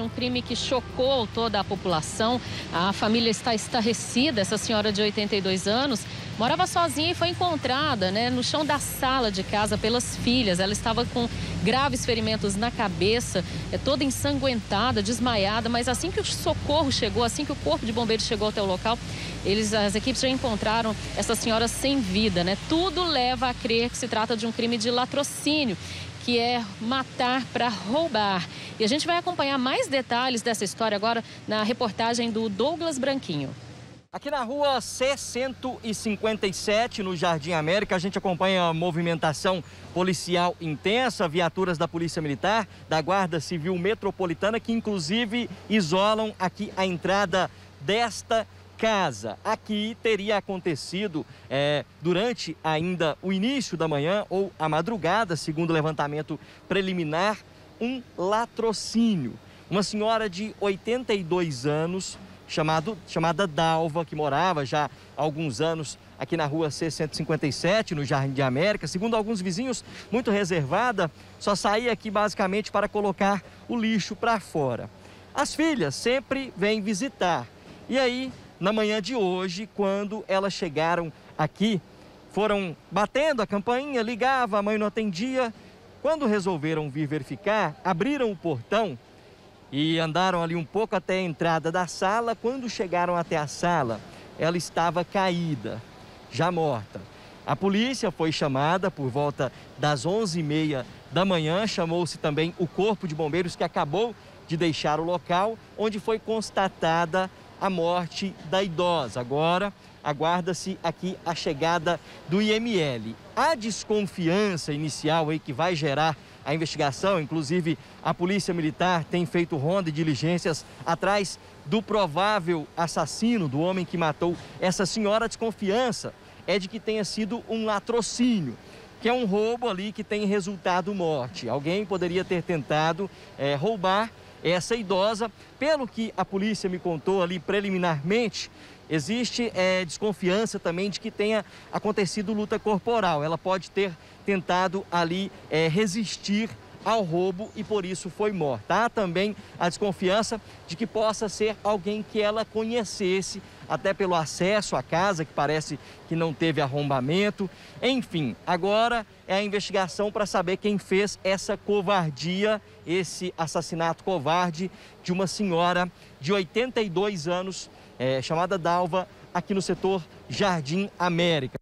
de um crime que chocou toda a população. A família está estarrecida. Essa senhora de 82 anos morava sozinha e foi encontrada, né, no chão da sala de casa pelas filhas. Ela estava com graves ferimentos na cabeça, toda ensanguentada, desmaiada, mas assim que o socorro chegou, assim que o corpo de bombeiros chegou até o local, as equipes já encontraram essa senhora sem vida, né? Tudo leva a crer que se trata de um crime de latrocínio, que é matar para roubar. E a gente vai acompanhar mais detalhes dessa história agora na reportagem do Douglas Branquinho. Aqui na rua C-157, no Jardim América, a gente acompanha a movimentação policial intensa, viaturas da Polícia Militar, da Guarda Civil Metropolitana, que inclusive isolam aqui a entrada desta casa. Aqui teria acontecido durante ainda o início da manhã ou a madrugada, segundo o levantamento preliminar, um latrocínio. Uma senhora de 82 anos, chamada Dalva, que morava já há alguns anos aqui na rua C-157, no Jardim América. Segundo alguns vizinhos, muito reservada, só saía aqui basicamente para colocar o lixo para fora. As filhas sempre vêm visitar. E aí, na manhã de hoje, quando elas chegaram aqui, foram batendo a campainha, ligava, a mãe não atendia. Quando resolveram vir verificar, abriram o portão e andaram ali um pouco até a entrada da sala. Quando chegaram até a sala, ela estava caída, já morta. A polícia foi chamada por volta das 11h30 da manhã, chamou-se também o corpo de bombeiros, que acabou de deixar o local, onde foi constatada a morte da idosa. Agora, aguarda-se aqui a chegada do IML. A desconfiança inicial aí que vai gerar a investigação, inclusive a Polícia Militar tem feito ronda e diligências atrás do provável assassino, do homem que matou essa senhora. A desconfiança é de que tenha sido um latrocínio, que é um roubo ali que tem resultado morte. Alguém poderia ter tentado roubar essa idosa. Pelo que a polícia me contou ali preliminarmente, existe desconfiança também de que tenha acontecido luta corporal. Ela pode ter tentado ali resistir ao roubo e por isso foi morta. Há também a desconfiança de que possa ser alguém que ela conhecesse, até pelo acesso à casa, que parece que não teve arrombamento. Enfim, agora é a investigação para saber quem fez essa covardia, esse assassinato covarde de uma senhora de 82 anos, chamada Dalva, aqui no setor Jardim América.